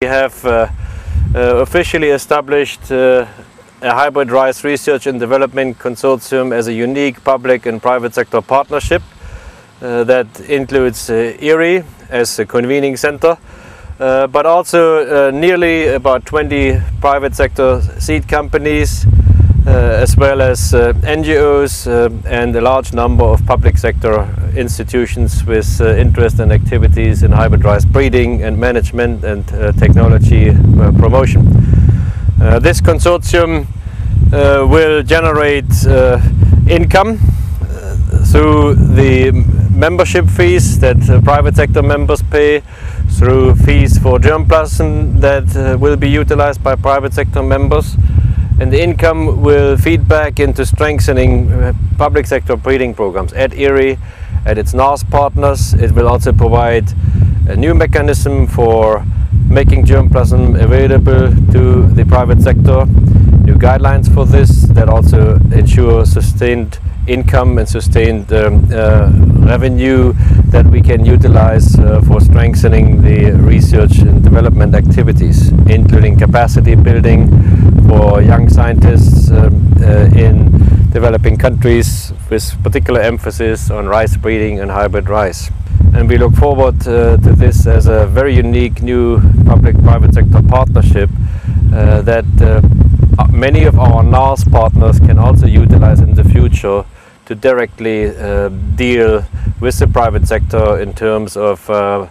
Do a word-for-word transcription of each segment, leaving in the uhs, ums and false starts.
We have uh, uh, officially established uh, a hybrid rice research and development consortium as a unique public and private sector partnership uh, that includes uh, I R R I as a convening center, uh, but also uh, nearly about twenty private sector seed companies, uh, as well as uh, N G Os uh, and a large number of public sector institutions with uh, interest and activities in hybrid rice breeding and management and uh, technology uh, promotion. Uh, this consortium uh, will generate uh, income uh, through the membership fees that uh, private sector members pay, through fees for germplasm that uh, will be utilized by private sector members, and the income will feed back into strengthening uh, public sector breeding programs at I R R I. At its NARS partners, it will also provide a new mechanism for making germplasm available to the private sector, new guidelines for this that also ensure sustained income and sustained um, uh, revenue that we can utilize uh, for strengthening the research and development activities, including capacity building for young scientists um, uh, in developing countries, with particular emphasis on rice breeding and hybrid rice. And we look forward uh, to this as a very unique new public-private sector partnership uh, that uh, many of our NARS partners can also utilize in the future to directly uh, deal with the private sector in terms of uh,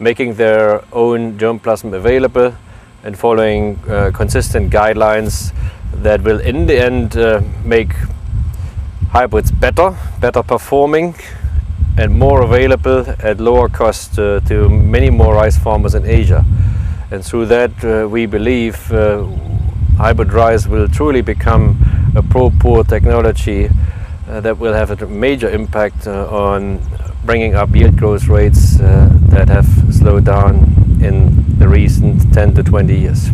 making their own germplasm available and following uh, consistent guidelines that will in the end uh, make hybrids better, better performing and more available at lower cost uh, to many more rice farmers in Asia. And through that uh, we believe uh, hybrid rice will truly become a pro-poor technology uh, that will have a major impact uh, on bringing up yield growth rates uh, that have slowed down in the recent ten to twenty years.